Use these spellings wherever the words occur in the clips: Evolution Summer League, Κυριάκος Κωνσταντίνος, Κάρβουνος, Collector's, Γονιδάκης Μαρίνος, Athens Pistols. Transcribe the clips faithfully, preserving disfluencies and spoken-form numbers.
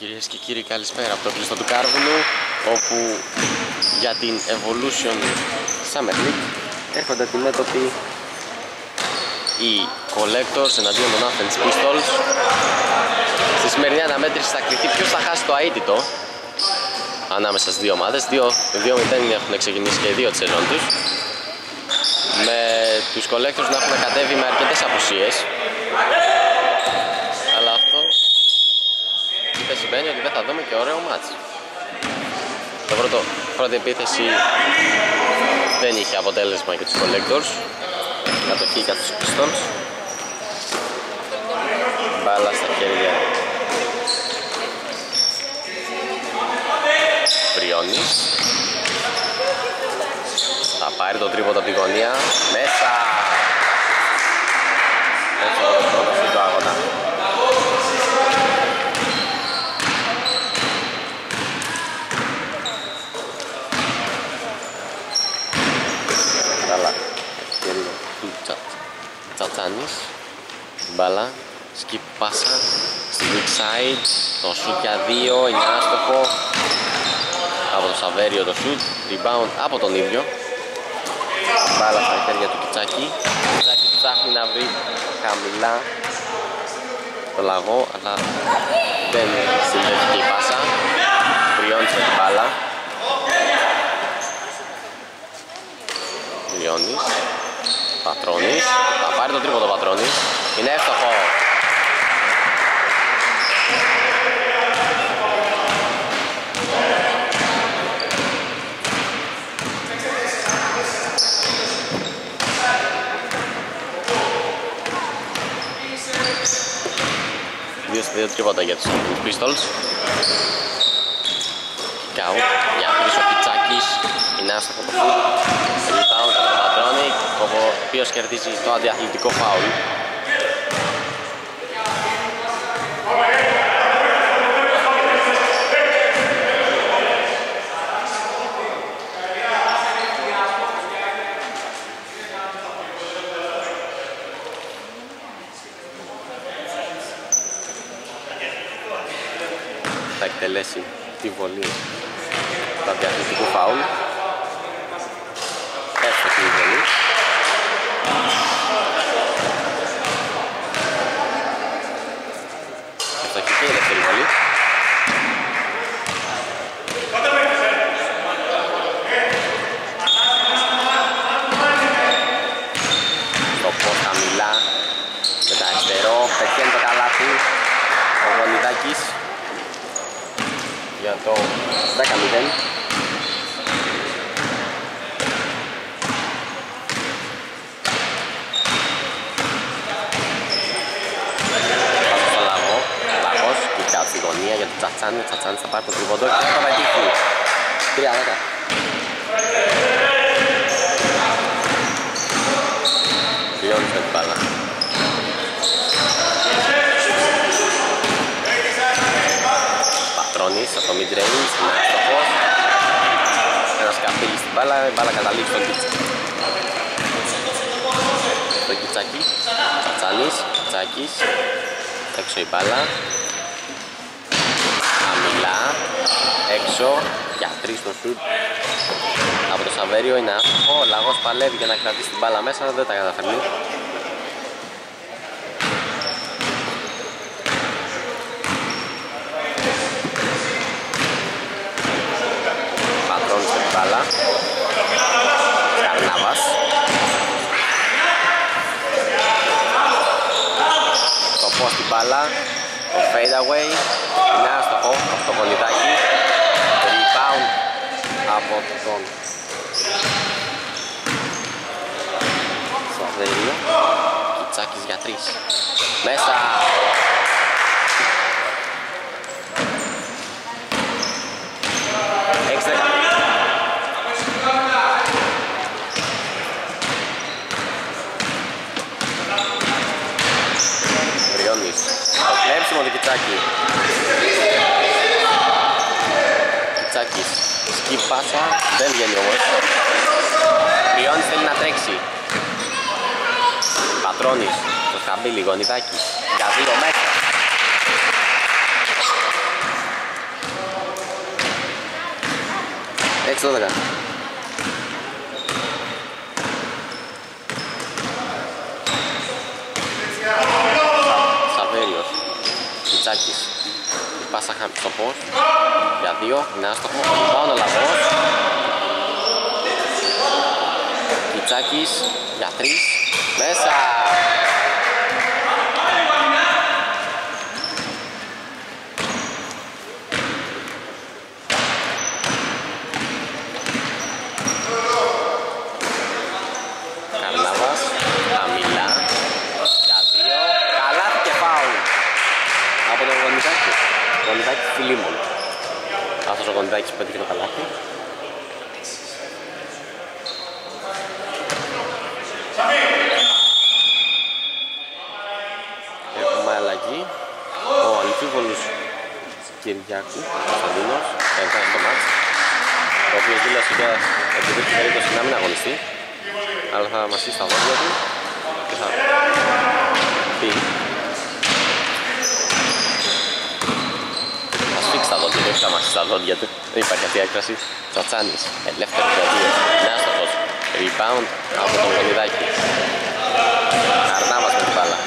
Κυρίες και κύριοι, καλησπέρα από το κλειστό του Κάρβουνου, όπου για την Evolution Summer League έρχονται αντιμέτωποι οι Collector's εναντίον των Athens Pistols. Στη σημερινή αναμέτρηση θα κριθεί ποιος θα χάσει το αίτητο ανάμεσα στις δύο ομάδες. Δύο μηδέν έχουν ξεκινήσει και οι δύο σεζόν τους, με τους Collector's να έχουν κατέβει με αρκετές απουσίες. Σημαίνει ότι δεν θα δούμε και ωραίο μάτς. Το πρώτο, πρώτη επίθεση δεν είχε αποτέλεσμα για τους Collector's. Κατοχή για τους Pistols. Μπάλα στα χέρια Βριώνης. Θα πάρει το τρίποντο από τη γωνία. Μέσα! Έτσι το πρώτο του αγώνα. Τσατσάνης, μπάλα, skip πάσα, στη weak side, το shoot για δύο, είναι άστοχο από το Σαβέριο το shoot, rebound από τον ίδιο, μπάλα στα χέρια του Κιτσάκη. Κιτσάκη ψάχνει να βρει χαμηλά το λαγό, αλλά δεν συλλέχει και η πάσα, πριώνησε την μπάλα, πριώνεις. Πατρώνης, θα πάρει το τρίποντο Πατρώνης, είναι εύστοχο. Δύο στα δύο τρίποτα για τους Pistols. Kick out, για πίσω ο Πιτσάκης, είναι άστοχο το φουτ. Ο οποίος κερδίζει το αντιαθλητικό φάουλ. Θα εκτελέσει τη βολή του αντιαθλητικού φάουλ. Έφτασε η βολή. Και η δεύτερη βολή. Το πως χαμηλά με τα αριστερό, πετυχαίνει το καλάθι ο Γονιδάκης για το δέκα μηδέν. Για τον Τσατσάνη, ο Τσατσάνης θα πάρει το τριβοντό και θα πετύχει. τρία δέκα. Λιώνει με την μπάλα. Πατρώνης από το mid-range, είναι αστοχός. Ένας καπήγης στην μπάλα, η μπάλα καταλήγει στον Κιτσάκη. Στον Κιτσάκη, Τσατσάνης, Κιτσάκης, έξω η μπάλα. Έξω για τρεις το σουτ από το Σαβέριο, είναι άστοχο. Ο Λαγός παλεύει για να κρατήσει την μπάλα μέσα, δεν τα καταφέρνει. Πατρώνησε την μπάλα Καρνάβας. Το πώς την μπάλα, το fade away, είναι άστοχο από το Γονιδάκι. Από τον Σαβέριο, Κιτσάκης για τρεις. Μέσα! έξι δέκα. Βριώνεις. Το κλέψιμο του Κιτσάκη. Κιτσάκης. Σκι πάσα, δεν βγαίνει όμως. Βριώνης θέλει να τρέξει. Πατρώνης, το χαμπίλι, Γονιδάκης. Για δύο μέτρα. έξι δώδεκα. Σαβέλιος, Τσιτσάκης, η πάσα χάμπη στο πώς, για δύο, είναι άστοχο, πάνω λαβός. Τσιτσάκης, για τρεις, μέσα! Αυτός ο Κοντάκης που πέτυχε το καλάθι. Έχουμε αλλαγή. Ο ανεπίβολος Κυριάκου Κωνσταντίνος έκανε το μάτς, ο οποίος δήλωσε τώρα επειδή έχει περίπτωση να μην αγωνιστεί, αλλά θα μας ήρθε στα δόντια του και θα πει στα δόντια του, θα μαχθεί στα δόντια του, δεν υπάρχει αυτή η έκφραση. Τσατσάνης, ελεύθερος για δύο, νέαστοχος, rebound από τον Κονιδάκη. Καρνάβας με την μπάλα.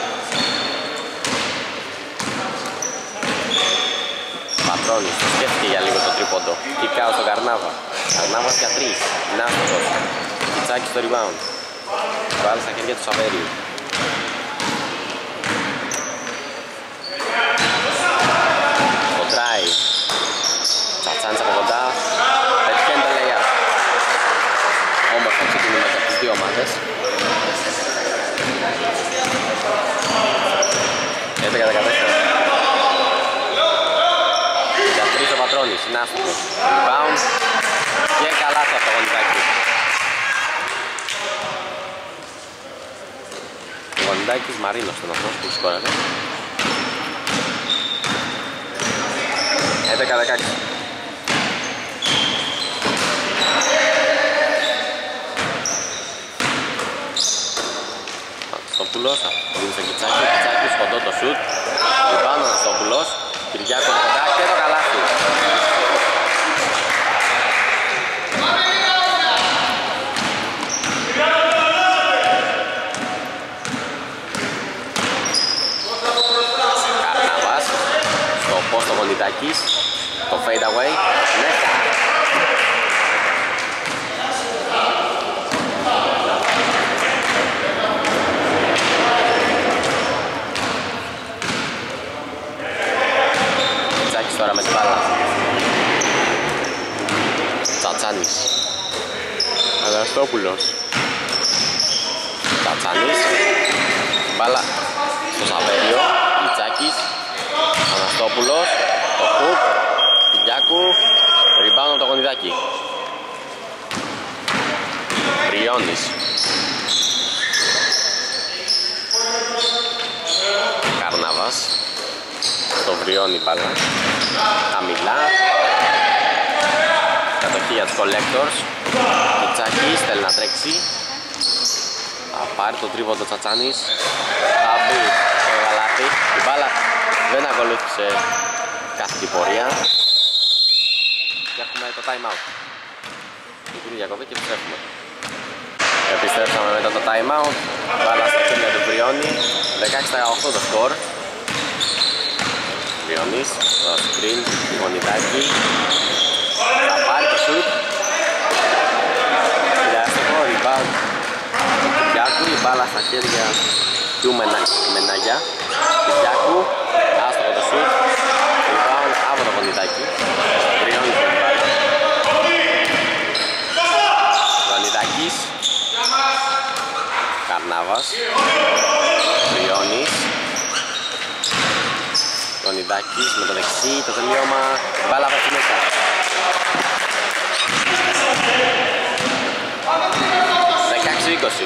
Πατρώνης, σκέφτηκε για λίγο το τρίποντο, κικάω στον Καρνάβα. Καρνάβας για τρεις, νέαστοχος, Κιτσάκι στο rebound. Βάλει στα χέρια του Σαβέριου. Τσατσάνης από κοντά, πετυχαίνει τα λεγιά. Όμως θα ξεκινούμε από τις δύο ομάδες. έντεκα δεκατέσσερα. Για τρεις ο Πατρώνης, είναι άστοχος. Rebound και καλά στο Γονιδάκι. Ο Γονιδάκης Μαρίνος ήταν αυτός που σκόρανε. έντεκα δεκαέξι. Αστόπουλος, δίνει στον Κιτσάκη, ο Κιτσάκης κοντό το σουτ. Λιβάνο Αστόπουλος, Κυριάκος κοντά και το καλάθι. Καρναβάς, στο πόστο Κοντιτάκης, το fade away, μέσα. Τώρα με την μπάλα. Τσατσάνης. Αναστόπουλος. Τσατσάνης. Μπάλα στο Σαβέριο. Λιτσάκης. Αναστόπουλος. Το κουκ. Κυριάκου. Ριμπάουν από το Γονιδάκι. Πριώνης. Καρναβάς. Το βριώνει μπάλα. Χαμηλά. Κατοχή για τους Collector's. Τσιτσάκης θέλει να τρέξει. Θα πάρει το τρίποντο Τσατσάνης. Θα μπει στο γαλάτι. Η μπάλα δεν ακολούθησε κάθε πορεία. Και έχουμε το time out. Την κύριε Γιακώβη και επιστρέφουμε. Επιστρέψαμε μετά το time out. Μπάλα στα χέρια του Βριώνη. δεκαέξι δεκαοκτώ το σκορ. Βριώνης, το screen, Γονιδάκι, θα πάρει το shoot. Φιλιάστοχο, rebound του Κυριάκου, η μπάλα στα χέρια του Μεναγιά. Κυριάκου, άστοχο το shoot, rebound από το Γονιδάκι. Βριώνης με την μπάλα. Γονιδάκης, Καρνάβας, Βριώνης. Κονιδάκης με το δεξί, το τελείωμα, μπάλα βάζει μέσα. δεκαέξι είκοσι.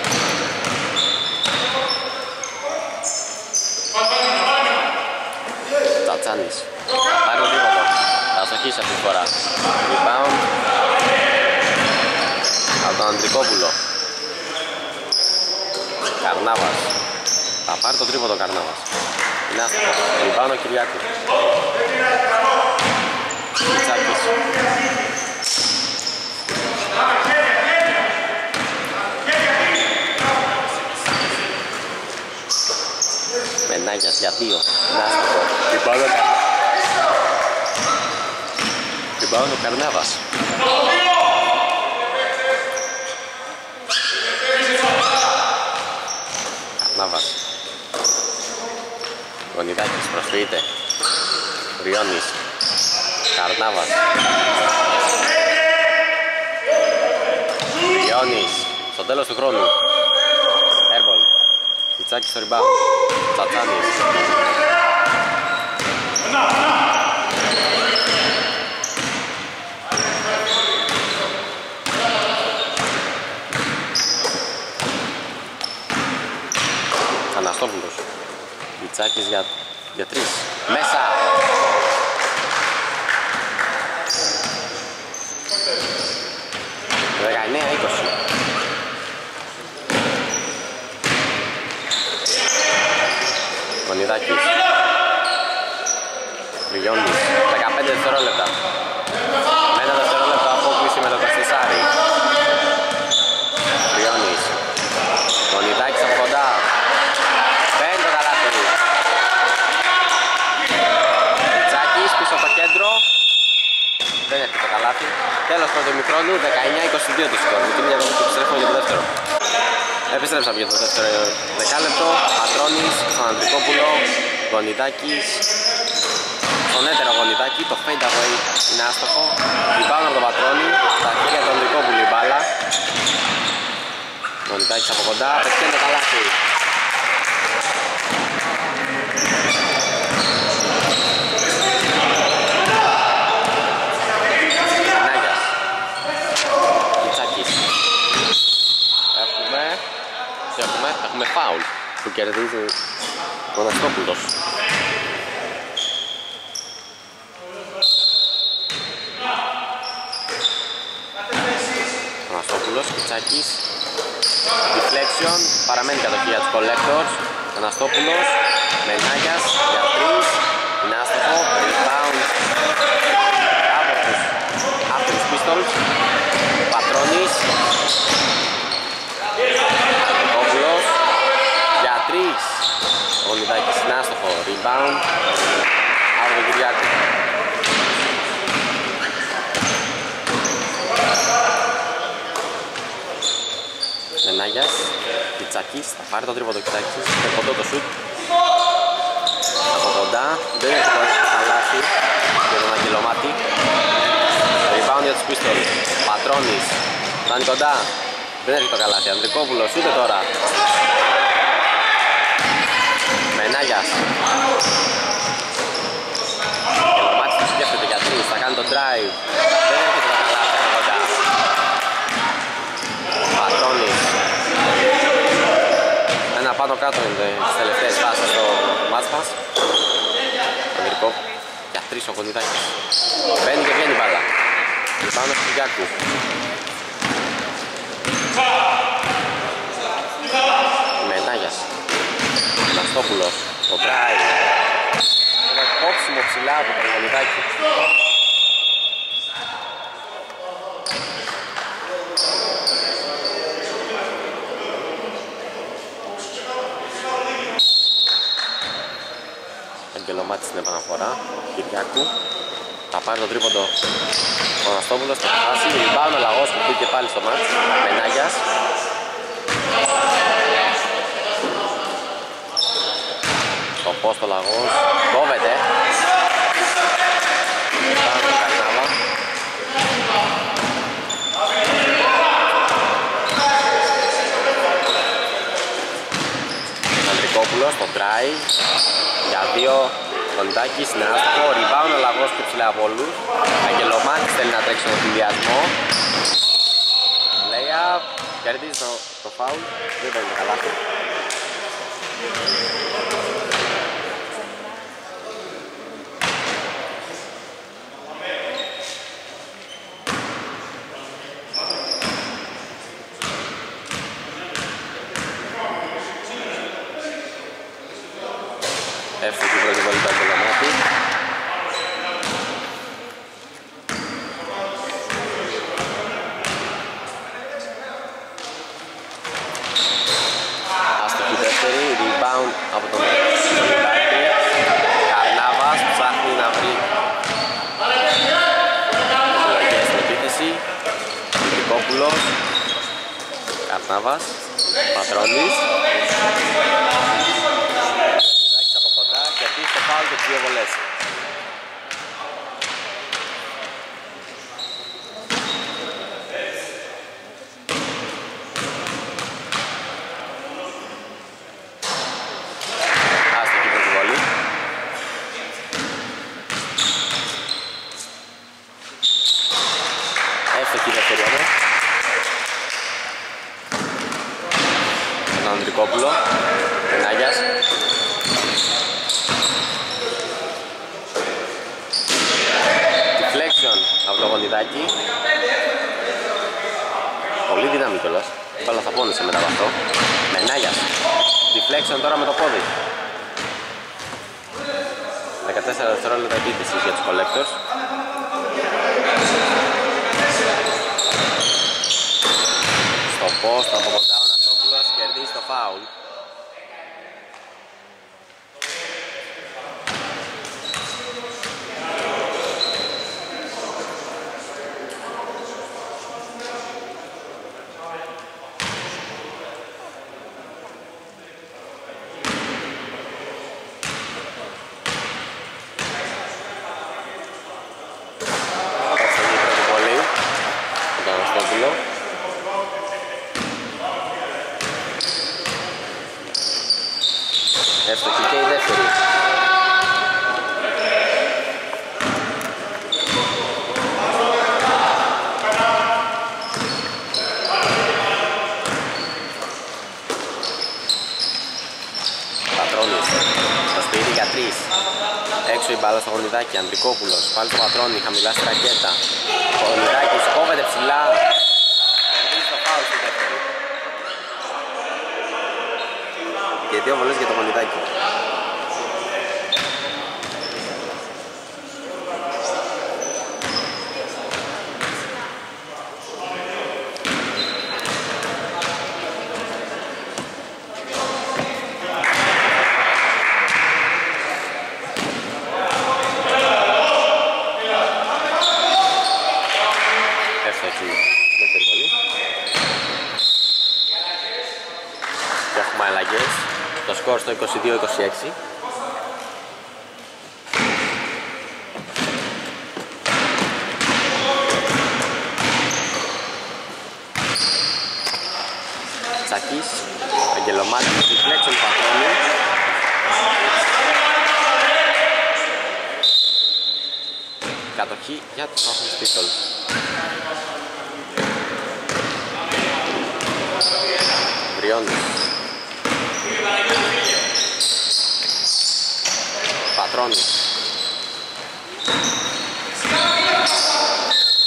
Τσατσάνης, πάρει το δίποτο, αστοχής αυτή τη φορά. Rebound από τον Αντρικόπουλο. Καρνάβας, θα πάρει το τρίποτο Καρνάβας. Είναι άστοχος, ριμπάουν ο Κυριάκου. Κιτσάκης. Μενάγιας για δύο. Την πάω ο Καρνάβας. Καρνάβας. Γονιδάκης προσφύγεται. Ριώνης. Καρνάβας. Ριώνης. Στο τέλος του χρόνου. Airball. Ιτσάκης στο rebound. Τσατσάνης. Αναστόπουλος. Ιτσάκης για, για τρεις. Μέσα. δεκαεννέα είκοσι. Γονιδάκης. Λιγιώνης. δεκαπέντε δευτερόλεπτα. Ένα δευτερόλεπτο απόκληση με το Καστισάρι. Λιγιώνης. Γονιδάκης από κοντά. Δεν έχει το καλάθι. Τέλος πρωτομικρόνου, δεκαεννέα είκοσι δύο το σκορ. Την ίδια δόση που επιστρέφουμε για το δεύτερο. Επιστρέψαμε για το δεύτερο δεκάλεπτο. Πατρώνης, στον Αντρικόπουλο, Γονιδάκης. Στον έτερο Γονιδάκη, το fade away είναι άστοχο. Λιμπάνω από τον Πατρώνη, στα χέρια του Αντρικόπουλου η μπάλα. Γονιδάκης από κοντά, πετυχαίνει το καλάθι. Έχουμε φάουλ που κερδίζει ο Αναστόπουλος. Ο Αναστόπουλος, Πιτσάκης, deflection, παραμένει κατοχή για τους Collectors. Ο Αναστόπουλος, Μενάγιας, για τρεις, είναι άστοχο, rebound από τους Athens Pistols, Πατρώνης. Ο Λιδάκης είναι άστοχο, rebound από τον Κυριάκη. Μενάγιας, Πιτσάκης, θα πάρει το τρίποντο Πιτσάκης, είναι κοντό το σουτ. Από κοντά, δεν έχει χωρίσει το καλάθι για τον Αγγελομάτη. Rebound για τους Pistols, Πατρώνης, φτάνει κοντά, δεν έχει το καλάθι, Ανδρικόπουλος, ούτε τώρα. Μενάγιας. Ο Μάξης το σκέφτεται για τρεις, θα κάνει το drive. Δεν έρχεται τα καλάθια από κοντά. Πατρώνης. Ένα πάνω κάτω είναι τις τελευταίες φάσεις στο μάτς μας. Ανδρικό. Για τρεις ο Κοντιδάκης. Μπαίνει και βγαίνει μπάλα. Πάνω στο Γιάκου. Μενάγιας. Αναστόπουλος, το drive. Ένα κόψιμο ψηλά από τον Γονιδάκη. Αγγελομάτη στην επαναφορά, Κυριάκου. Θα πάρει το τρίποντο ο Αναστόπουλος, θα χάσει. Λιμπάνω ο Λαγός που πήγε πάλι στο μάτς. Μενάγιας. Πώς το Λαγός, κόβεται. Πάμε το Καρνάβα. Ανδρικόπουλος, το τράει. Για δύο, Κοντάκης, είναι άστοχο. Rebound ο Λαγός και ψηλά από όλους. Αγγελομάτης θέλει να τρέξει τον φιλιασμό. Lay-up, κερδίζει το, το foul. Δεν παίρνει το καλάθι. Εύστοχη πρώτη βολή του Αγγελομάτη. down από τον Λάκη. Καρνάβας ψάχνει να βρει Λάκη στην επίθεση. Νικόπουλος, Καρνάβας, Πατρώνης. Λάκης από κοντά και δει στο φάουλ και τις δύο βολές. Κόπουλο, Νάγιας. Deflection από το Γονιδάκι. Πολύ δυναμή κιόλας. Πάλα θα πόνησε μετά από αυτό. Με Νάγιας. Deflection τώρα με το πόδι. δεκατέσσερα δευτερόλεπτα επίθεση για τους Collectors. Στο post από κοντά. Στο φάουλ. Αντρικόπουλος, πάλι το Πατρώνη, χαμηλά στη ρακέτα. Ο Νιδάκης κόβεται ψηλά. Κερδίζει το φάουλ στη δεύτερη. Και δύο βολές για το Νιδάκη. Στο είκοσι δύο είκοσι έξι. Τσακής, Αγγελομάτης, Deflection Πατρώνη. Κατοχή για τους Athens Pistols. Βριώνης. Πατρώνης.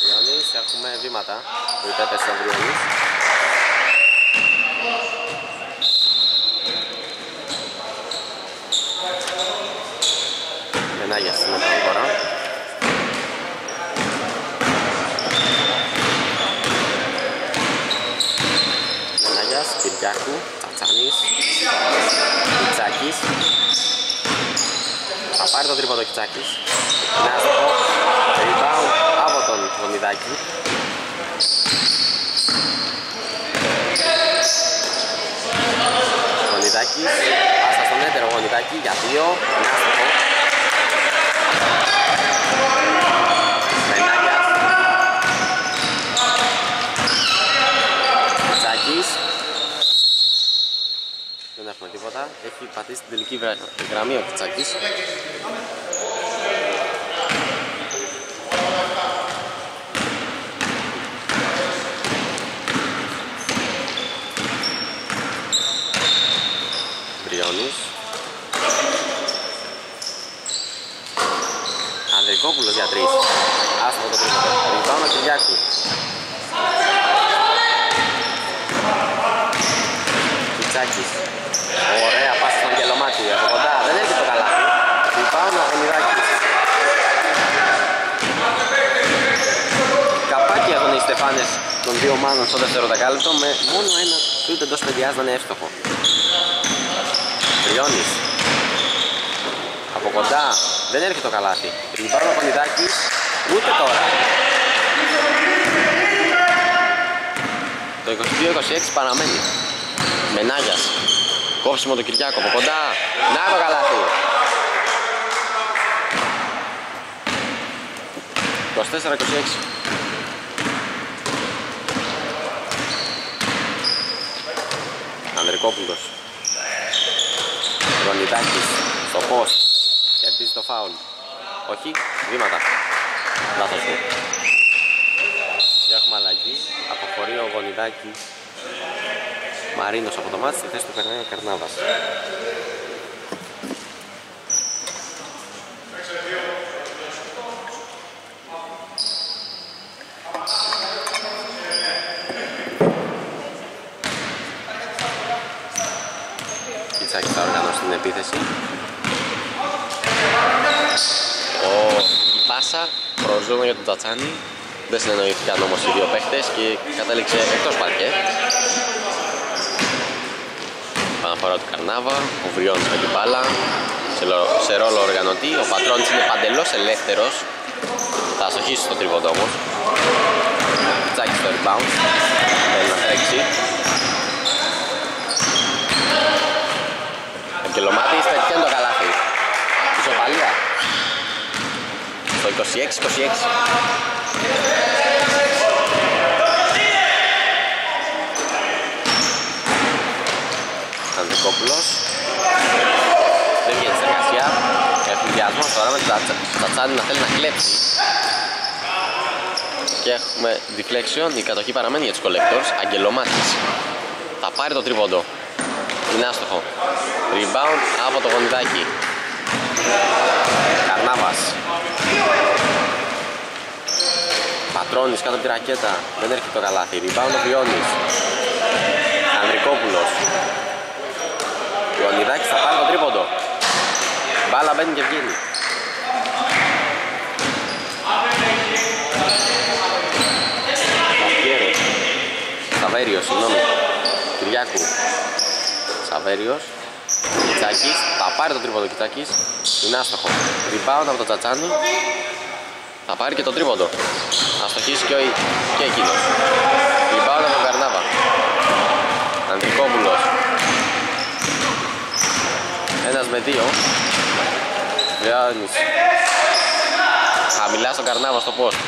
Βριώνης, έχουμε βήματα που υπέτες στον Βριώνης. Μενάγιας είναι πολύ φορά. Μενάγιας, Κυριάκου, Τατσάνης, Τσάκης. Θα πάρει το τρίποντο Κιτσάκης. Είναι άστοχο. Rebound από τον Γονιδάκη. Γονιδάκης. Πάσα στον έτερο Γονιδάκη για δύο. Είναι άστοχο. Μενάγιας. Κιτσάκης. Δεν έχουμε τίποτα. Έχει πατήσει την τελική γραμμή ο Κιτσάκης. Βριώνης. Ανδρικόπουλος για τρεις. Άσχο το τρίτο. Ριμπάουν ο Κυριάκου. Κιτσάκης. Ωραία πάσα στον Αγγελομάτη. Από κοντά δεν έρχεται το καλά. Ριμπάουν ο Αγωνιδάκης. Καπάκι αγωνίζει στεφάνες των δύο ομάδων στο δεύτερο δεκάλεπτο με μόνο ένα σούτ εντός παιδιάς να είναι εύστοχο. Ιόνις. Από κοντά δεν έρχεται το καλάθι. Ριμπάουντ ο Πανιδάκης, ούτε τώρα. Το είκοσι δύο είκοσι έξι παραμένει. Μενάγιας. Κόψιμο τον Κυριάκο από κοντά. Να το καλάθι. είκοσι τέσσερα είκοσι έξι. Ανδρικόπουλος. Ρονιτάκης στο πώς. Κερδίζει το φάουλ. Όχι, βήματα. Λάθος του. Και έχουμε αλλαγή. Αποχωρεί ο Γονιδάκης Μαρίνος από το μάτι. Στη θέση του περνάει ο Καρνάβας. Κιτσάκης θα οργανώσει την επίθεση. Ο... Η πάσα προοριζόταν για τον Τατσάνη. Δεν συνεννοήθηκαν όμως οι δύο παίχτες και κατέληξε εκτός παρκέ. Παναφορά του Καρνάβα, ο Βριώνης με την μπάλα. Σε ρόλο οργανωτή, ο Πατρώνης είναι παντελώς ελεύθερος. Θα αστοχίσει στο τρίποντο όμως. Κιτσάκης στο rebound, θέλει να τρέξει. Κελωμάτης πετυχαίνει το καλάθι. Ισοπαλία. Στο είκοσι έξι είκοσι έξι. Ανδρικόπουλος. Δεν βγαίνει της εργασίας. Εφηδιασμός τώρα με τον Τατσάνη να θέλει να κλέψει. Και έχουμε deflection. Η κατοχή παραμένει για τους Collectors. Αγγελωμάτης. Θα πάρει το τρίποντο. Είναι άστοχο. Rebound από το Γονιδάκι. Καρνάβας. Πατρώνης κάτω από τη ρακέτα. Δεν έρχεται το καλάθι. Rebound ο Βιώνης. Ανδρικόπουλος. Γονιδάκης θα πάρει το τρίποντο. Μπάλα μπαίνει και βγαίνει. Σαββέριος. Σαββέριος, συγγνώμη. Κυριάκου. Σαββέριος. Κιτσάκης, θα πάρει το τρίποντο Κιτσάκης. Είναι άστοχο. Rebound από τον Τσατσάνη. Θα πάρει και το τρίποντο. Αστοχής και, ο... και εκείνος. Rebound από τον Καρνάβα. Ανδρικόπουλος. Ένας με δύο. Βιάννης. Χαμηλά στον Καρνάβα στο post.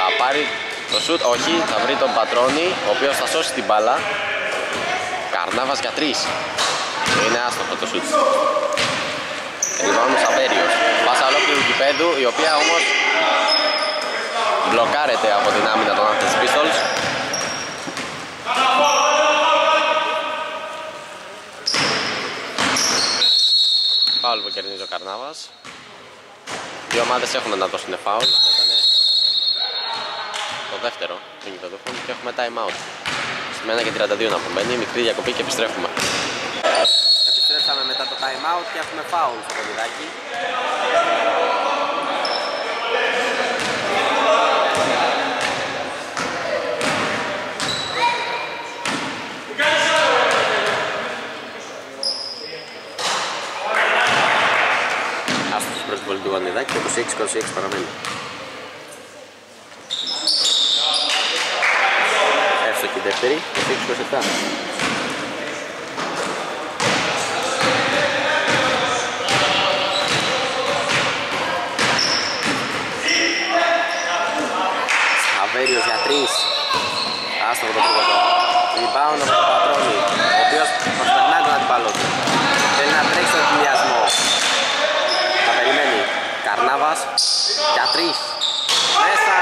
Θα πάρει το shoot. Όχι, θα βρει τον Πατρώνη, ο οποίος θα σώσει την μπάλα. Καρνάβας για τρεις. Είναι άστοχο το σουτς. Ριβάνου Σαββέριος. Πάσα ολόκληρου κηπέδου, η οποία όμως μπλοκάρεται από την άμυνα των Athens Pistols. Φάουλ που κερδίζει ο Καρνάβας. Δύο ομάδες έχουν να δώσουν φάουλ. Το δεύτερο, τον κηπεδοχούν, και έχουμε time out. Μένα και τριάντα δύο να απομένει, μικρή διακοπή και επιστρέφουμε. Επιστρέψαμε μετά το time out και έχουμε foul στο Κοντιδάκι. Άστος προς την πόλη του Κοντιδάκι, είκοσι έξι είκοσι έξι παραμένει. Στην δεύτερη, είκοσι έξι είκοσι επτά. Σαββέριος για τρεις. Άστοχο το τρίποντο. Rebound από τον Πατρώνη, ο οποίος προσπερνάει τον αντιπαλό του. Θέλει να τρέξει τον εκβιασμό. Θα περιμένει. Καρνάβας για τρεις. Μέσα.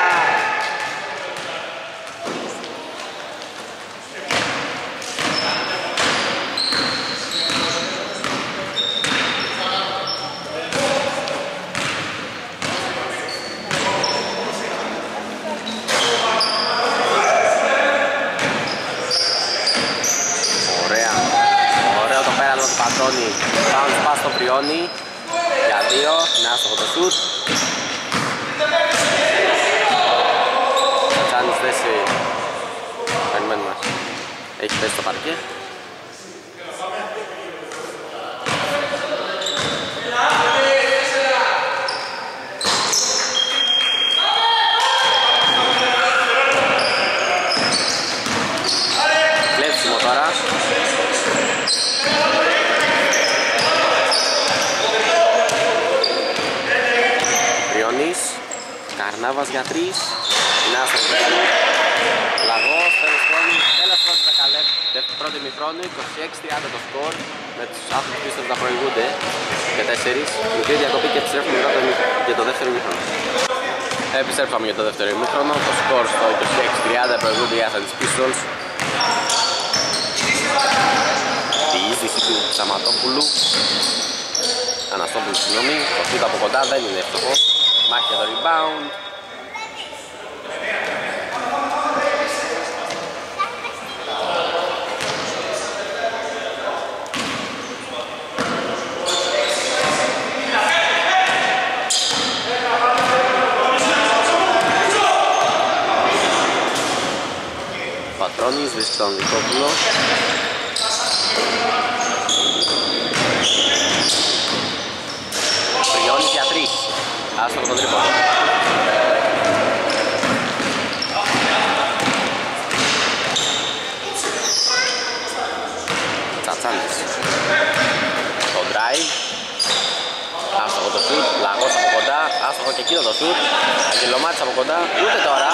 Πάουν σπά στο Βριώνη για δύο, είναι άστοχο το σουτ. Ο Τσάνης θέση, περιμένουμε, έχει θέση στο παρκέ. Ναύας για τρεις. Είναι άστοχη. Λαγός, τέλος χρόνου, τέλος πρώτη δεκαλέπτη, πρώτη μηχρόνου, είκοσι έξι τριάντα το σκορ. Με τους Athens Pistols να προηγούνται και τέσσερις. Μικρή διακοπή και επιστρέφουμε για το δεύτερο μηχρόνο. Επιστρέψαμε για το δεύτερο μηχρόνο. Το σκορ στο είκοσι έξι τριάντα προηγούνται οι Athens Pistols. Η είδηση του Σαματόπουλου. Αναστόπουλου, συγγνώμη, το φύτο από κοντά δεν είναι ευτυχώς. Μάχη για το rebound. Πατρώνης βρίσκει τον Νικόπουλο. Φρυγιώνης για τρεις. Άστον τον τρίπον. Τσατσάνης. Το drive. Άστοχο το shoot. Λαγός από κοντά. Άστοχο και εκείνο το shoot. Αγγελωμάτης από κοντά. Ούτε τώρα.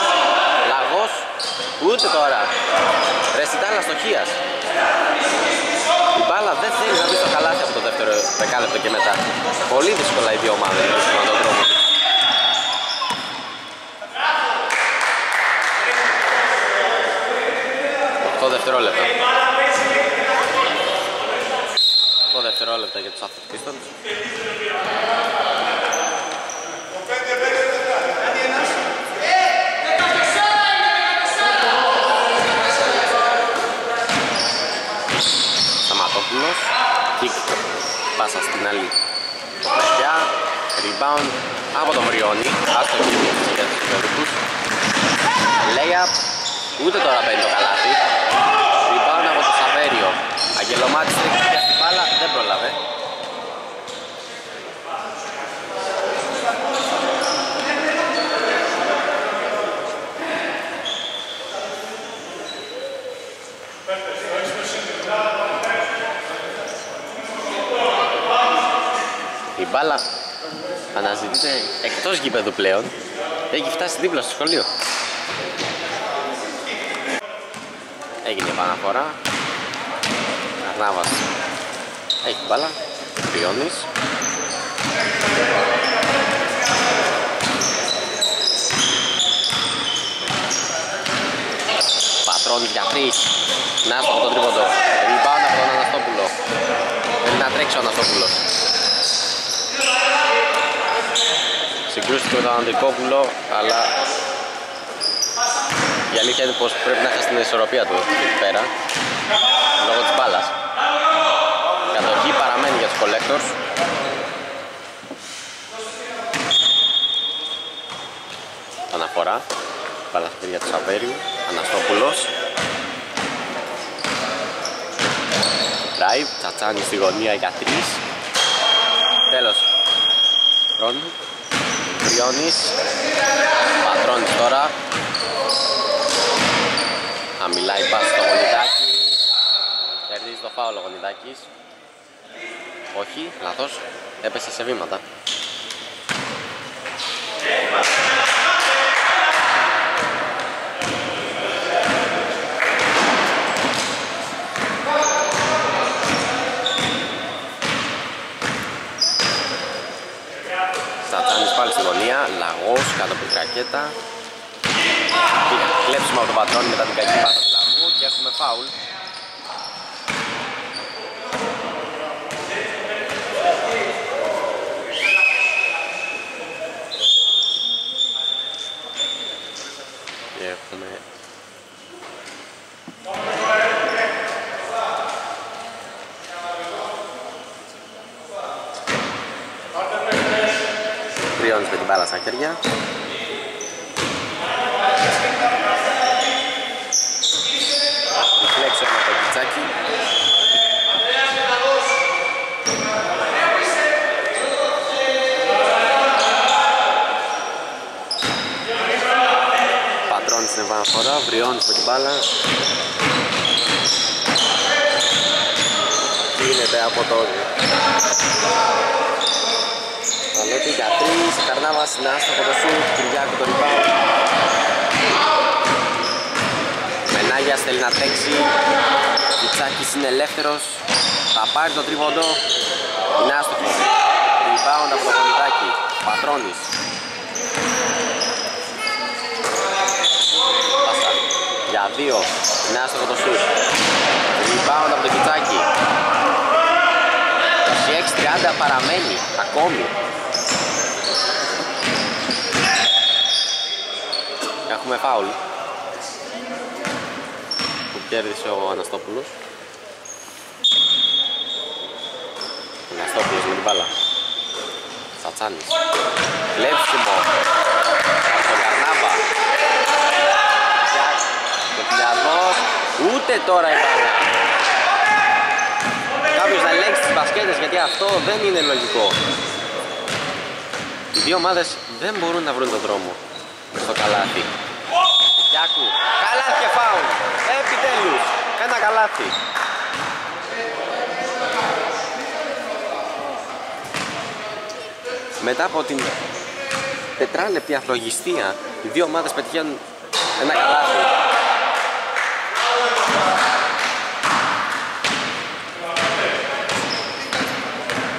Λαγός. Ούτε τώρα. Ρεσιτάλα στοχίας. Η μπάλα δεν θέλει να μπει στο καλάθι από το δεύτερο δεκάλεπτο και μετά. Πολύ δύσκολα οι δύο ομάδες με τον σηματοδρόμο. οκτώ δευτερόλεπτα. οκτώ δευτερόλεπτα για τους Athens Pistols. Πάσα στην άλλη παιδιά, rebound από τον Βριώνη, άστο και για τους περίπους. Layup, ούτε τώρα παίρνει το καλάθι. Rebound από το Σαβέριο, Αγγελομάτης έχει πιάσει την μπάλα, δεν πρόλαβε. Η μπάλα αναζητείται εκτός γήπεδου πλέον. Έχει φτάσει δίπλα στο σχολείο. Έγινε επαναφορά. Ναύας έχει μπάλα. Πριώνης. Πατρώνης για τρεις. Ναύας από τον τρίποντο. Rebound από τον Αναστόπουλο. Θέλει να τρέξει ο Αναστόπουλος. Συγκρούστηκε με τον Αντρικόπουλο, αλλά η αλήθεια είναι πως πρέπει να χάσει την ισορροπία του εκεί πέρα λόγω της μπάλας. Κατοχή παραμένει για τους Collector's. Αναφορά, μπάλα στην παιδιά του Σαβέριου, Αναστόπουλος. Drive, Τσατσάνη στη γωνία για τρεις. Τέλος χρόνου. Βριώνης, Πατρώνης τώρα. Αμιλάει πάση στο Γονιδάκη. Κερδίζει το φάουλο ο Γονιδάκης. Όχι, λάθος, έπεσε σε βήματα. Λαγός κάτω από την κρακέτα. Κλέψουμε από τον Πατρώνη μετά την κακή πάσα του Λαγού και έχουμε φάουλ. Και έχουμε Βριώνης με την μπάλα στα χέρια. Διφλέξω με το πιτσάκι. Πατρώνης στην επαναφορά, Βριώνης με την μπάλα. Γίνεται από το Παλαιότη για τρεις, η Καρνάβας είναι άστοχο το σουτ, Κυριάκου το rebound. Μενάγιας θέλει να τρέξει, Κιτσάκης είναι ελεύθερος, θα πάρει το τρίποντο, είναι άστοχο. Rebound από το Κοντάκι, Πατρώνης. Για δύο, είναι άστοχο το σουτ, rebound από το Κιτσάκη. Τριάντα παραμένει ακόμη. Έχουμε φάουλ που κέρδισε ο Αναστόπουλος. Ο Αναστόπουλος με την μπάλα. Σατσάνης. Κλέψιμο. Στον Καρνάβα. Το Πιλιανός. Ούτε τώρα η μπάλα. Κάποιος να ελέγξει τις μπασκέτες, γιατί αυτό δεν είναι λογικό. Οι δύο ομάδες δεν μπορούν να βρουν τον δρόμο στο καλάθι. Γιάκου, καλάθι και φάουλ. Επιτέλους, ένα καλάθι. Μετά από την τετράλεπτη αφρογιστία, οι δύο ομάδες πετυχαίνουν ένα καλάθι.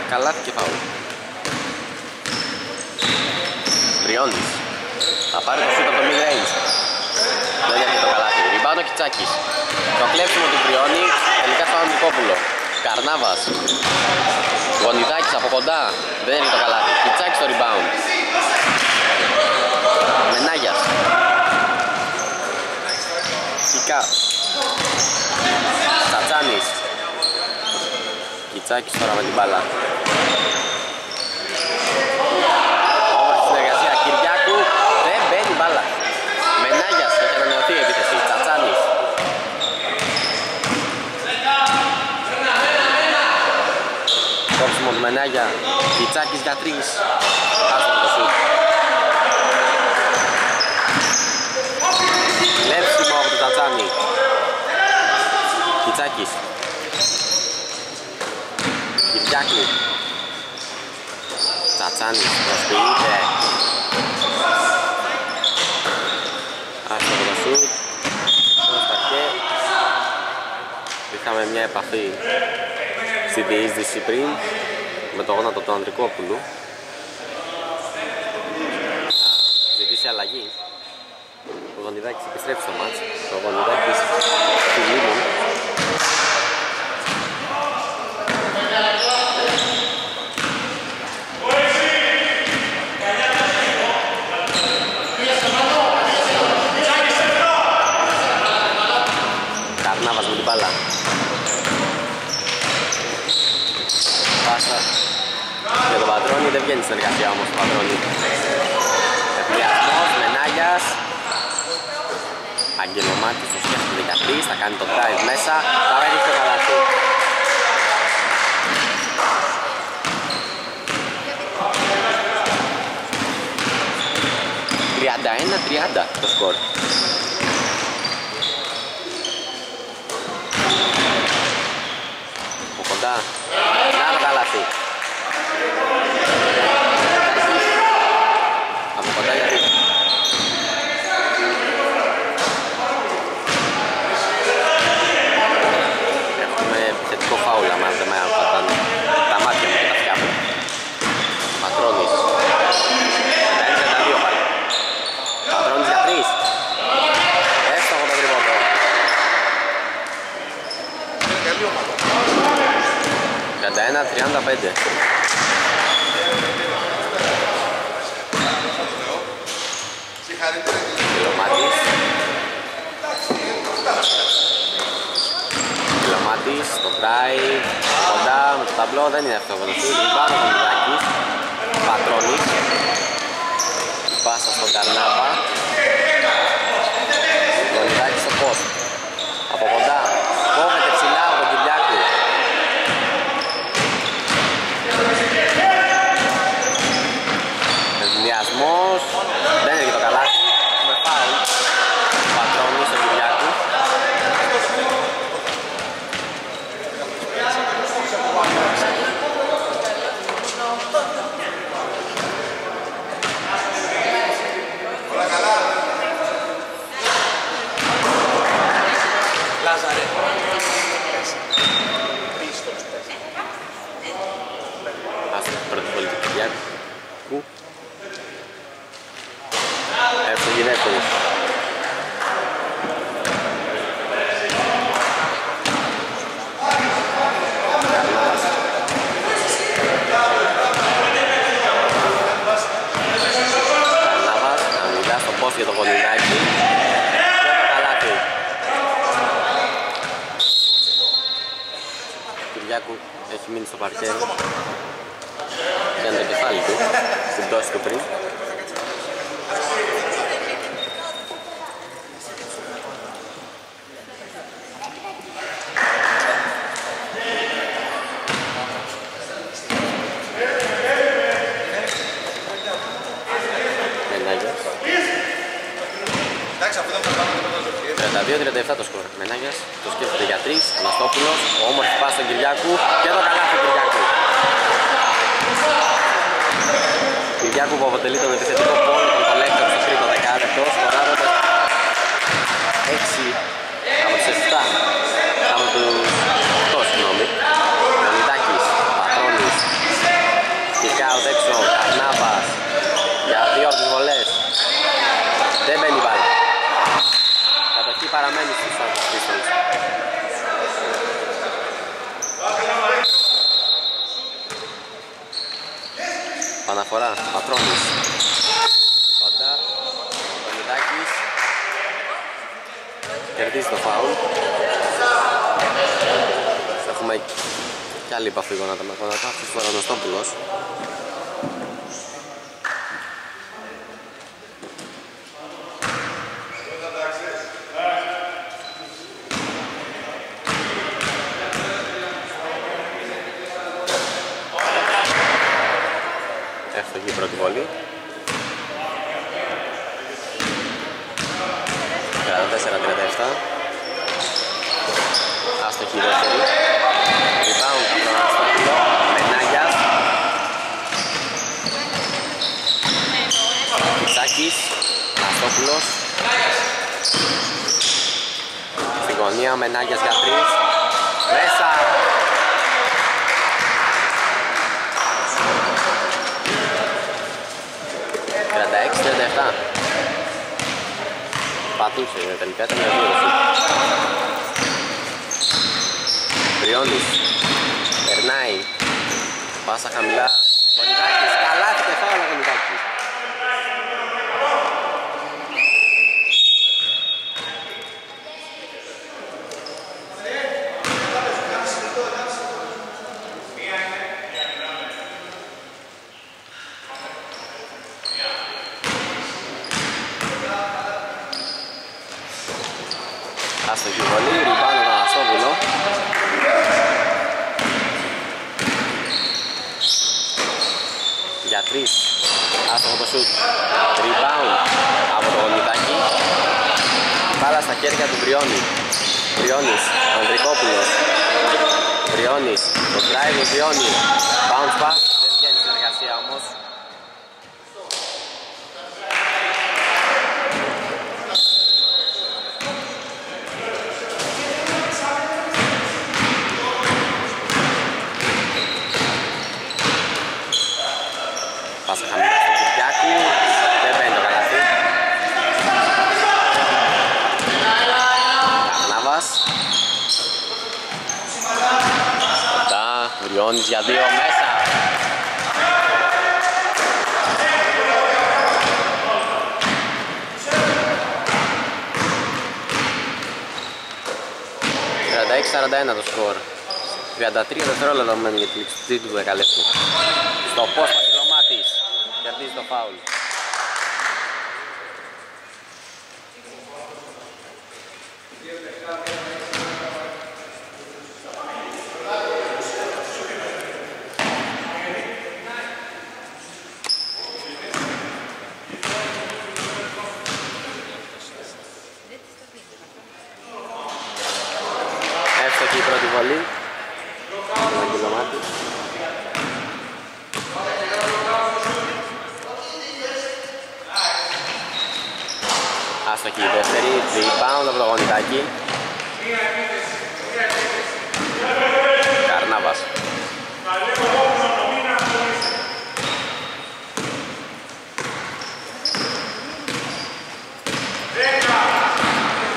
Καλάθι και φάουλ. Τριώνης. Θα πάρει το σούτ από το mid-range. Δεν έρχεται το καλάθι. Ριμπάουντ ο Κιτσάκης. Το κλέψιμο του Τριώνη. Τελικά στον Νικόπουλο. Καρνάβας. Γονιδάκης από κοντά. Δεν έρχεται το καλάθι. Κιτσάκης το rebound. Μενάγιας. Κικά. Σατσάνης. Κιτσάκης τώρα με την μπάλα. Όμορφη συνεργασία, Κυριάκου, δεν μπαίνει μπάλα. Μενάγιας, έχει ανανεωθεί η επίθεση, Τσατσάνης. Κόψιμο του Μενάγια, Κιτσάκης για τρεις. Άστοχο το σουτ. Κλέψιμο από τον Τσατσάνη. Κιτσάκης. Κυριάκου. Τσατσάνης προσποιείται. Άστοχο το σουτ. Είχαμε μια επαφή στη διείσδυση πριν με το γόνατο του Ανδρικόπουλου. Ζητήσει αλλαγή. Ο Γονιδάκης επιστρέφει στο μάτς. Ο Γονιδάκης στη Λίμου. Καρνάβας με την μπάλα. Πάσα για τον Πατρώνη, δεν βγαίνει στην εργασία όμως τον Πατρώνη. Επιλιασμός, Μενάγιας. Αγγελομάτης το σκέφτεται δεκατρία, θα κάνει το drive μέσα, θα βαίνει στο καλάθι. τριάντα ένα τριάντα το σκορ. Από κοντά, να το καλάθι. Από κοντά για δύο. Έχουμε επιθετικό φάουλ, άμα δεν με πατάνε τα μάτια μου και τα φτιάχνουν. Πατρώνης. τριάντα ένα τριάντα πέντε. Κυλωμάτης. Κυλωμάτης, το drive, κοντά με το ταμπλό, δεν είναι αυτό το σουτ. Ριμπάουντ ο Κιτσάκης. Πατρώνης. Πάσα στον Καρνάβα. Ο Κιτσάκης στο post. Από κοντά. Κόβεται ψηλά από τον Κυριάκου. Ενδιασμός, δεν είναι και το καλάθι. Με φάουλ. Πατρώνης στον Κυριάκου. το κολυνάκι. Πρώτο καλάθι. Ο Κυριάκου έχει μείνει στο παρκέ. Κάνει το κεφάλι του, στην πτώση του πριν. τριάντα δύο τριάντα επτά το σκορ. Μενάγιας το σκέφτεται για τρεις. Αναστόπουλος, όμορφη πάση στον Κυριάκου και το καλάθι Κυριάκου. Κυριάκου που αποτελεί τον επιθετικό πόνο του Collector's στο τρίτο δεκάλεπτο, σκοράζοντας έξι από τις εφτά από τους οκτώ, συγγνώμη. Μανιτάκης, Πατρώνης, Κυρκάουτ έξω, Καρνάβας για δύο από τις βολές. Δεν μπαίνει η μπάλα. Κατοχή παραμένει στους Athens Pistols. Παναφορά, Πατρώνης. Κοντά, Μανιτάκης. Κερδίζει το φάουλ. Έχουμε κι άλλη επαφή γονάτα με γονάτα. Αυτός φορά ο Αναστόπουλος. Εύστοχη η πρώτη βολή. τριάντα τέσσερα τριάντα επτά. Άστοχη η δεύτερη. Rebound από τον Αναστόπουλο. Μενάγιας. Κιτσάκης. Αναστόπουλος. Στην γωνία Μενάγιας για τρεις. Μέσα. τριάντα έξι τριάντα επτά. Πατούσε τελικά, ήταν μια δίωση. Τριώνης, περνάει, πάσα χαμηλά, Γονιδάκης, καλά και φάουλ ο Γονιδάκης. Άστοχη βολή, ριμπάουντ τον Αναστόπουλο. Για τρεις, άστοχο το σουτ. Ριμπάουντ από το Γονιδάκη. Μπάλα στα χέρια του Πριώνη. Πριώνης, ο Ανδρικόπουλος. Πριώνης, το drive του Πριώνη. Bounce pass, δεν βγαίνει συνεργασία όμως. Πάσα χαμηλά στον Κυριάκου, δεν μπαίνει το καλάθι. Καρνάβας. Κοντά, Βριώνης για δύο, μέσα. τριάντα έξι σαράντα ένα το σκορ. τριάντα τρία δευτερόλεπτα μένουν για τη λήξη του δεκαλέπτου. Στο πώς Παγγελομάτης κερδίζει το φάουλ. Εύστοχη η πρώτη βολή. Άστοχη η δεύτερη, rebound από το Γονιδάκη. Καρνάβας.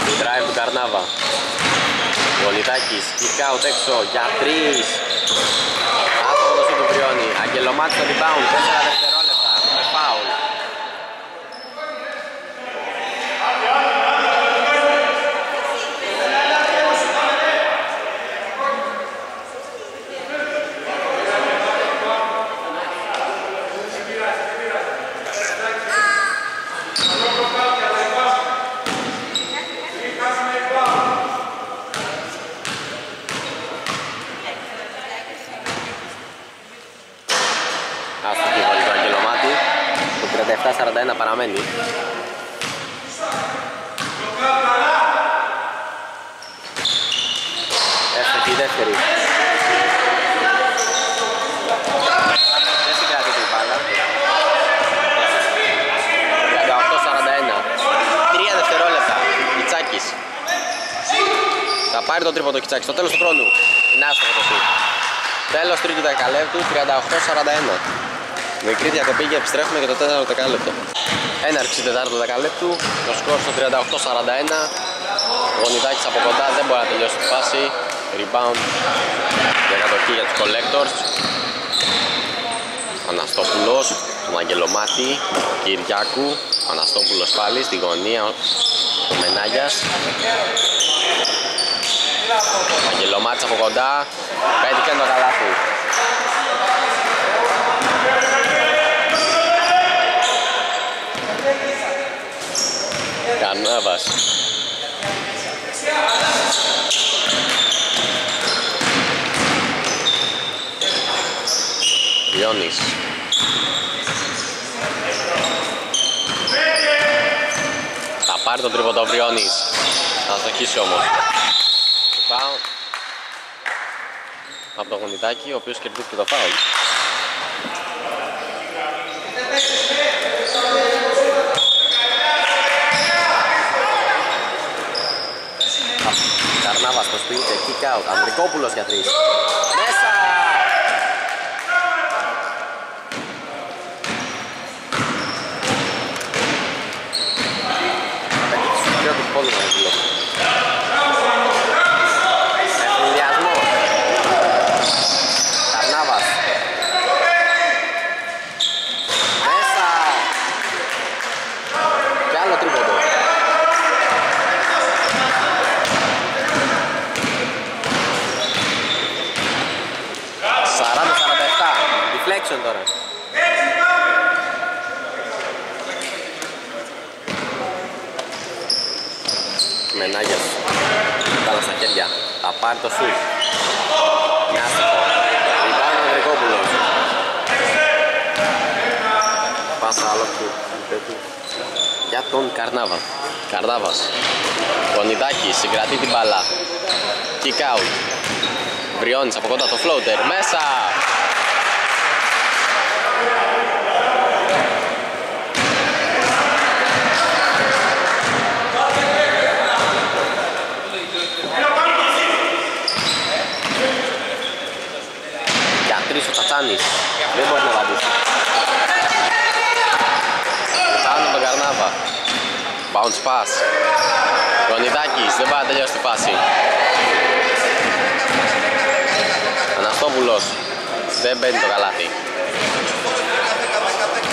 Η drive του Καρνάβα. Γονιδάκης, kick out έξω για τρεις. Άστοχο το σουτ του Πριώνη. Αγγελομάτης στο rebound, τέσσερα δευτερόλεπτα με foul. Άστοχη βολή του Αγγελομάτη. Το τριάντα επτά σαράντα ένα παραμένει. Άστοχη δεύτερη. Δεν συγκράτηκε η μπάλα. τριάντα οκτώ σαράντα ένα. Τρία δευτερόλεπτα. Κιτσάκης. Θα πάρει το τρίποντο Κιτσάκης. Στο τέλος του χρόνου. Είναι άστοχο το σουτ. Τέλος τρίτου δεκαλέπτου, τριάντα οκτώ σαράντα ένα. Μικρή διακοπή και επιστρέφουμε για το τέταρτο δεκάλεπτο. Έναρξη τέταρτου δεκαλέπτου, το σκορ στο τριάντα οκτώ σαράντα ένα. Ο Γονιδάκης από κοντά δεν μπορεί να τελειώσει τη φάση. Rebound για κατοχή για τους Collector's. Αναστόπουλος, τον Αγγελομάτη, Κυριάκου. Αναστόπουλος πάλι στη γωνία, ο Μενάγιας. Αγγελομάτης από κοντά, πέτυχε το καλάθι. Κανάβας. Ιόνις. Θα πάρει τον τρίποντο Βριόνις. Θα στοχίσει όμως. Πάω από τον Γονιτάκη, ο οποίος κερδίζει και το φάουλ. Καρνάβας το σπίτι, kick out, Ανδρικόπουλος για τρεις. Μέσα! Πέτυχε τους πόδους του Ανδρικόπουλου. Τώρα. Μενάγιας, καλά στα χέρια, θα πάρει το σουτ. Μια άστοχο, ριμπάουντ ο Γρηγόπουλος. Πάσα άλλο του για τον Καρνάβα. Καρνάβας, Κονιδάκη συγκρατεί την μπάλα. Kick out, Βριώνης από κοντά το floater, μέσα. Ο Τσατσάνης δεν μπορεί να βαδίσει. Πάνω τον Καρνάβα. Bounce pass. Γονιδάκης δεν πάει να τελειώσει τη φάση. Αναστόπουλος δεν μπαίνει το καλάθι.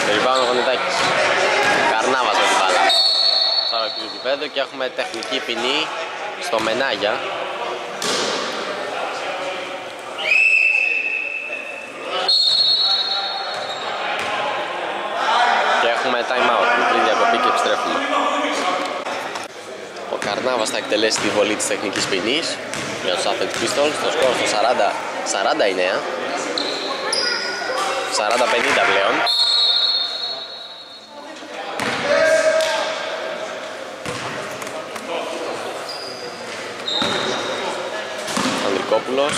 Περιπάνω ο Γονιδάκης. Καρνάβας με την μπάλα. Στον κύριο Κυπέδο και έχουμε τεχνική ποινή στο Μενάγια. Time out, μικρή διακοπή και επιστρέφουμε. Ο Καρνάβας θα εκτελέσει τη βολή της τεχνικής ποινής για τους Athens Pistols, το σκορ στο σαράντα σαράντα εννέα, σαράντα πενήντα πλέον. Ανδρικόπουλος,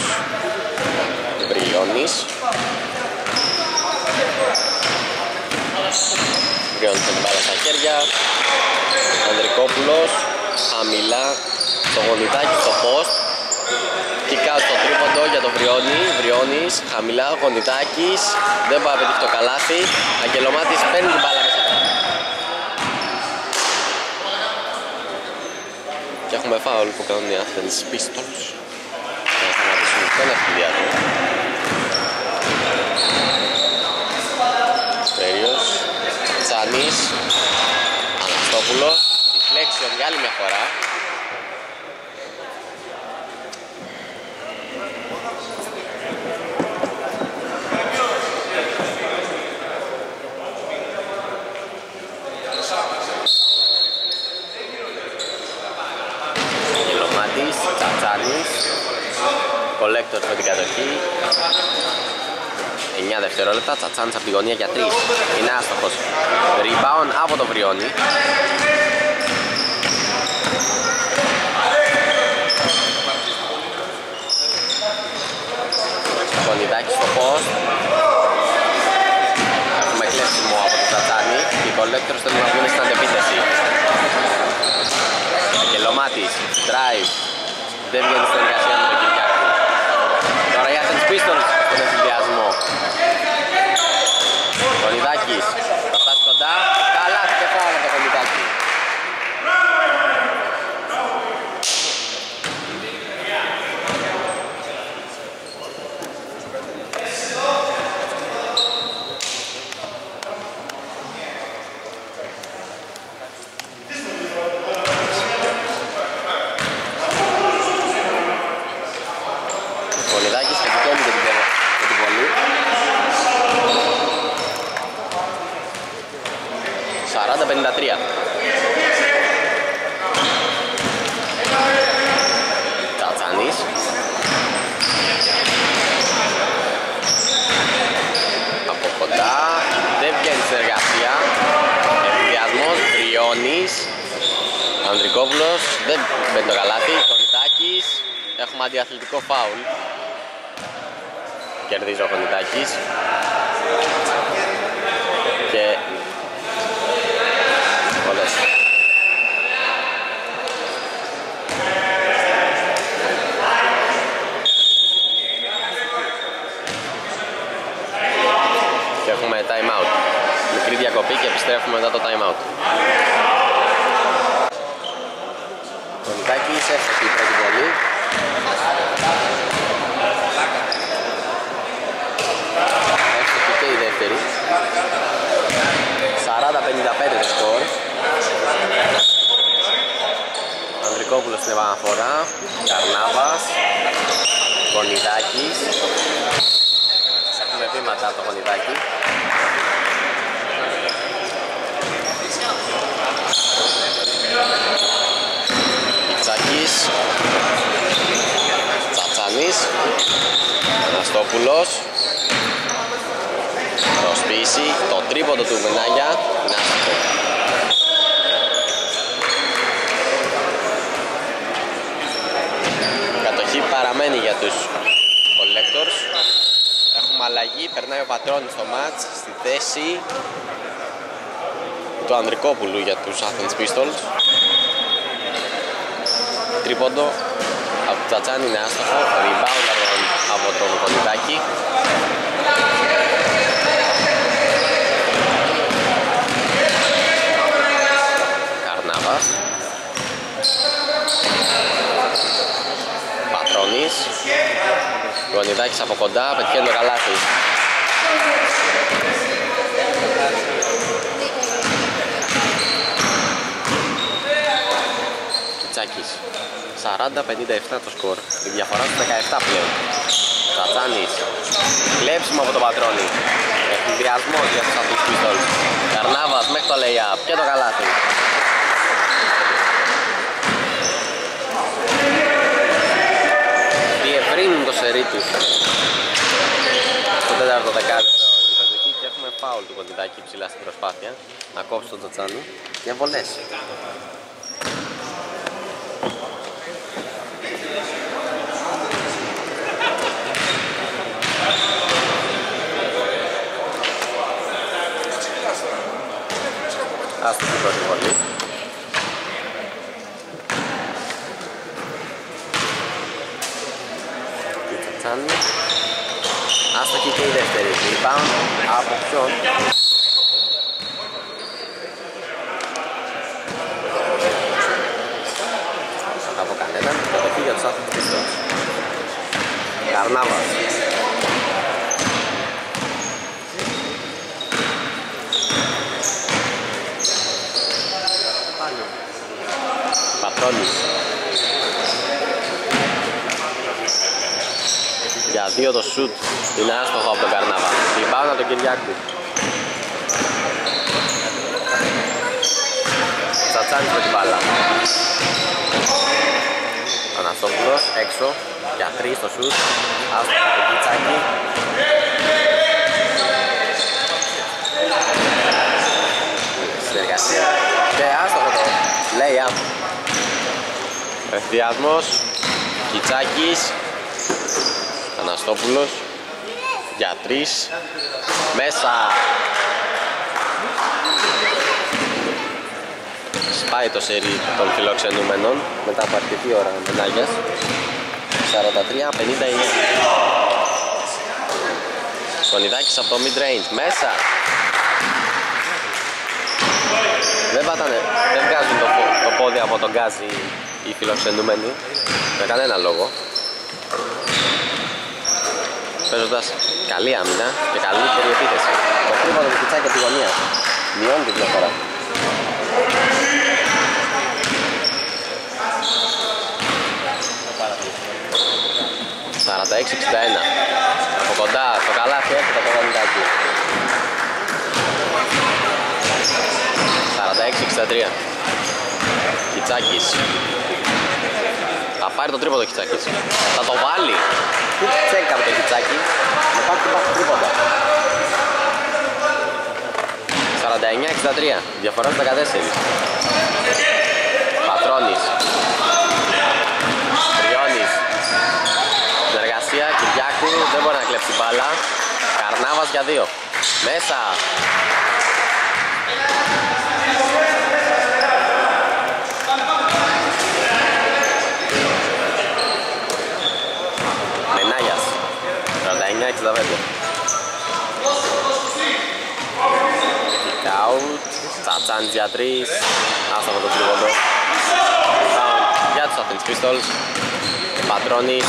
Βρυλιώνης. Βριώνει την μπάλα στα χέρια. Ανδρικόπουλος χαμηλά στο Γονιτάκι στο post. Kick out στο τρίποντο για τον Βριώνη. Βριώνης χαμηλά, Γονιτάκης δεν πάει να πετύχει το καλάθι. Αγγελομάτης παίρνει την μπάλα μέσα. Και έχουμε φάουλ που κάνουν οι Athens Pistols. Θα σταματήσουν τον αυτοδιάτρο. Τσάνης, Αναστόπουλος, deflection για άλλη μια φορά. Γελομάτης, Τσατσάνης, Collector's με την κατοχή. εννιά δευτερόλεπτα. Τσατσάνης από τη γωνία για τρία. Είναι άστοχος. Rebound από το Βριώνη. Κονιδάκης στο post. Έχουμε κλέψιμο από τον Τσατσάνη. Και οι Collector's θέλουν να βγουν στην αντεπίθεση. Αγγελομάτης, drive. Δεν βγαίνει στην εργασία με τον Κυριάκο. Τώρα οι Athens Pistols στον εφηδιασμό. Κονιδάκης, θα φτάσει κοντά. Καλά του κεφάλα από το Κονιδάκη. πενήντα τρία. Τσατσάνης. Από κοντά. Δεν βγαίνει στην εργασία. Ευδιασμός. Βριώνης. Ανδρικόπουλος. Δεν μπαίνει το καλάθι. Κονιτάκης. Έχουμε αντιαθλητικό φάουλ. Κερδίζει ο Κονιτάκης. Και έχουμε time out. Μικρή διακοπή και επιστρέφουμε μετά το time out. Ο Νιτάκης έφτασε η πρώτη βολή. Έφτασε και η δεύτερη. σαράντα πενήντα πέντε το σκορ. Ανδρικόπουλος στην επαναφορά. Καρνάβας. Κονιδάκης. Έχουμε βήματα από το Κονιδάκη. Τσακής. Τσατσάνης. Αναστόπουλος. Προσπίση. Το τρίποντο του Βενάγια. Κατοχή παραμένει για τους Collector's. Έχουμε αλλαγή, περνάει ο Πατρώνης στο μάτς στη θέση του Ανδρικόπουλου για τους Athens Pistols. Τρίποντο από το Τσατσάνη είναι άστοχο, rebound από τον Κονιτάκη. Καρνάβας. Πατρώνης. Κονιδάκης από κοντά, πετυχαίνει το καλάθι. Τσάκης. σαράντα πενήντα επτά το σκορ. Η διαφορά του δεκαεπτά πλέον. Τσατσάνης. Κλέψιμο από τον Πατρώνη. Εκδυασμό για τους Athens Pistols. Καρνάβας μέχρι το lay-up και το καλάθι. Διευρύνουν το σερί τους στο τέταρτο δεκάλεπτο η κατοχή και έχουμε φάουλ του Κοντιδάκη ψηλά στην προσπάθεια να κόψει τον Τσατσάνη και βολές. Άστοχη πρώτη βολή. Άστοχη και η δεύτερη. Rebound από ποιον? Από κανέναν. Κατοχή για τους Athens Pistols. Καρνάβας. Πατρώνης. Για δύο το σουτ είναι άστοχο από τον Καρνάβα. Λιμπάουνα τον Κυριάκου. Τσατσάνης με την μπάλα. Αναστόπουλος έξω για τρία το σουτ. Άστοχο από τον Κιτσάκη. Ευθυάσμος, Κιτσάκης, Αναστόπουλος, για τρεις, μέσα. Σπάει το σερί των φιλοξενούμενων μετά από αρκετή ώρα Μενάγιας, σαράντα τρία πενήντα εννέα. Σονιδάκης από το mid-range, μέσα. Δεν πατάνε, δεν βγάζουν το, το πόδι από τον γκάζι οι φιλοξενούμενοι, με κανένα λόγο. Παίζοντας καλή άμυνα και καλή περιεπίθεση. Το κρύβολο του Κιτσάκη από τη γωνία μειώνει την διαφορά. σαράντα έξι εξήντα ένα. Από κοντά το καλάθι έρχεται το Γονιδάκι. σαράντα έξι εξήντα τρία. Κιτσάκης. Θα πάρει το τρίποντο Κιτσάκης. Θα το βάλει. Τσέκα με το Κιτσάκι. Με πάρει το πάρει τρίποντο. σαράντα εννέα εξήντα τρία. Διαφορά στα δεκατέσσερα. Πατρώνης. Τριώνης. Συνεργασία Κυριάκου. Δεν μπορεί να κλέψει μπάλα. Καρνάβας για δύο. Μέσα. εξήντα πέντε. Kick out, Τσατσάντς για τρία, άστα με το τρίποντο. Για τους Athens Pistols, Πατρώνης.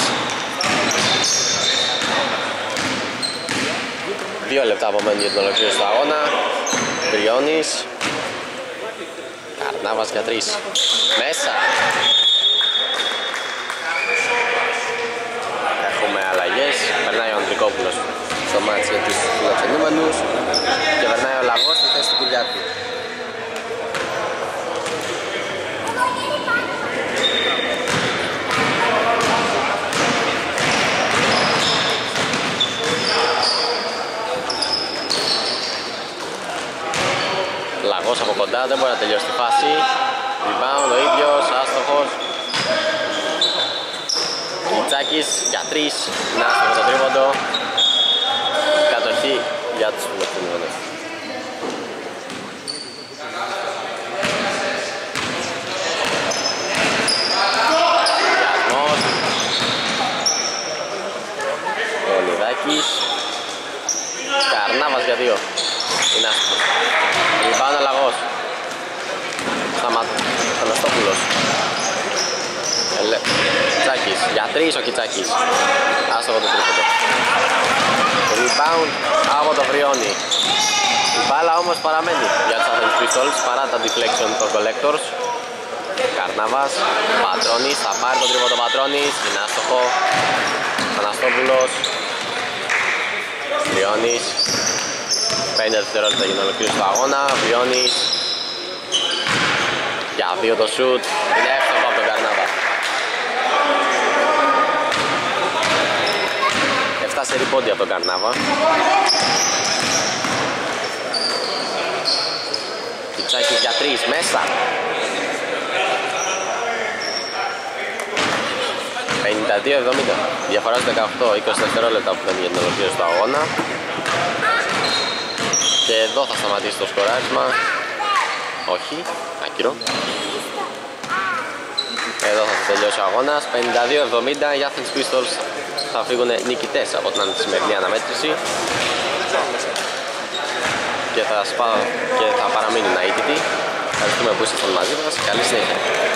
Δύο λεπτά απομένουν για την ολοκλήρωση του αγώνα. Τριώνης, Καρνάβας για τρία, μέσα. Περνάει ο Αντρικόπουλος στο μάτσο για τους φιλοξενούμενους και περνάει ο Λαγός στη θέση του Κυριάκου. Λαγός από κοντά, δεν μπορεί να τελειώσει τη φάση. Rebound, ο ίδιος, άστοχος. Κιτσάκης για τρεις, να άστοχο το τρίποντο. Κατοχή για τους φιλοξενούμενους. Διασμός. Λονιδάκης. Καρνάβας για δύο. Είναι άστοχος. Λιμπάνω ο Λαγός. Αναστόπουλος. Κιτσάκης, για τρεις ο Κιτσάκης. Άστοχο το τρίποντο. Rebound από το Βριώνη. Η μπάλα όμως παραμένει για τους Athens Pistols παρά τα deflection των Collector's. Καρνάβας, Πατρώνης, θα πάρει το τρίποντο Πατρώνης. Είναι άστοχο. Αναστόπουλος. Βριώνης. πέντε δευτερόλεπτα για την ολοκλήρωση του αγώνα. Βριώνης. Για δύο το shoot. Είναι εύστοχο από τον Καρνάβα. εφτά σερί πόντια από τον Καρνάβα. Κιτσάκης για τρεις, μέσα. πενήντα δύο εβδομήντα. Διαφορά στους δεκαοκτώ είκοσι δευτερόλεπτα που μένει για την ολοκλήρωση του αγώνα. Και εδώ θα σταματήσει το σκοράρισμα. Όχι, άκυρο. Εδώ θα τελειώσει ο αγώνας, πενήντα δύο εβδομήντα, οι Athens Pistols θα φύγουν νικητές από την σημερινή αναμέτρηση και θα, σπα... και θα παραμείνουν αίτητοι. Ευχαριστούμε που ήσασταν μαζί μας, καλή συνέχεια.